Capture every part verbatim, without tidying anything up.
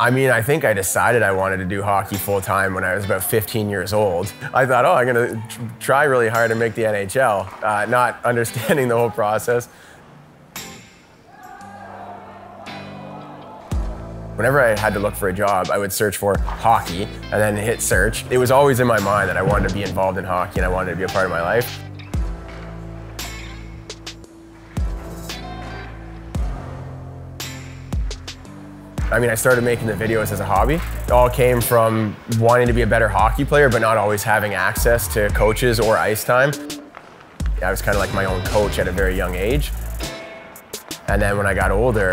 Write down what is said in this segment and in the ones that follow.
I mean, I think I decided I wanted to do hockey full-time when I was about fifteen years old. I thought, oh, I'm gonna try really hard to make the N H L, uh, not understanding the whole process. Whenever I had to look for a job, I would search for hockey and then hit search. It was always in my mind that I wanted to be involved in hockey and I wanted to be a part of my life. I mean, I started making the videos as a hobby. It all came from wanting to be a better hockey player, but not always having access to coaches or ice time. I was kind of like my own coach at a very young age. And then when I got older,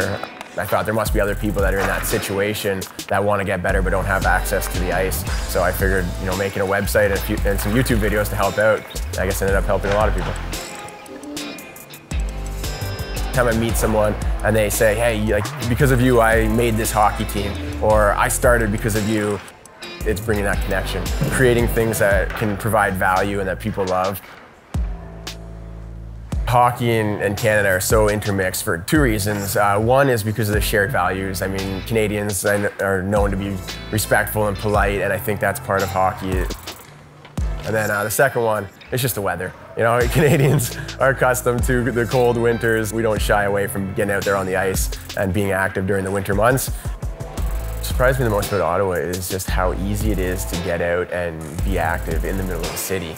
I thought there must be other people that are in that situation that want to get better, but don't have access to the ice. So I figured, you know, making a website and, a few, and some YouTube videos to help out, I guess ended up helping a lot of people. Time I meet someone and they say, hey, like, because of you, I made this hockey team, or I started because of you. It's bringing that connection, creating things that can provide value and that people love. Hockey and, and Canada are so intermixed for two reasons. Uh, one is because of the shared values. I mean, Canadians are known to be respectful and polite, and I think that's part of hockey. And then uh, the second one, it's just the weather. You know, Canadians are accustomed to the cold winters. We don't shy away from getting out there on the ice and being active during the winter months. What surprised me the most about Ottawa is just how easy it is to get out and be active in the middle of the city.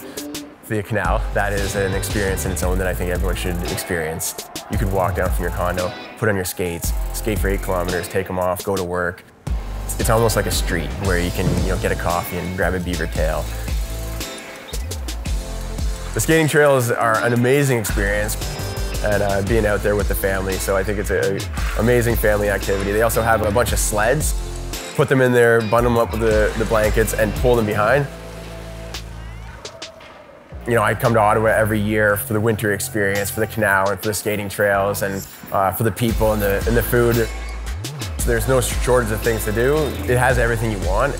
The canal, that is an experience in its own that I think everyone should experience. You could walk down from your condo, put on your skates, skate for eight kilometers, take them off, go to work. It's almost like a street where you can, you know, get a coffee and grab a beaver tail. The skating trails are an amazing experience, and uh, being out there with the family, so I think it's an amazing family activity. They also have a bunch of sleds. Put them in there, bundle them up with the, the blankets, and pull them behind. You know, I come to Ottawa every year for the winter experience, for the canal, and for the skating trails, and uh, for the people and the, and the food. So there's no shortage of things to do. It has everything you want.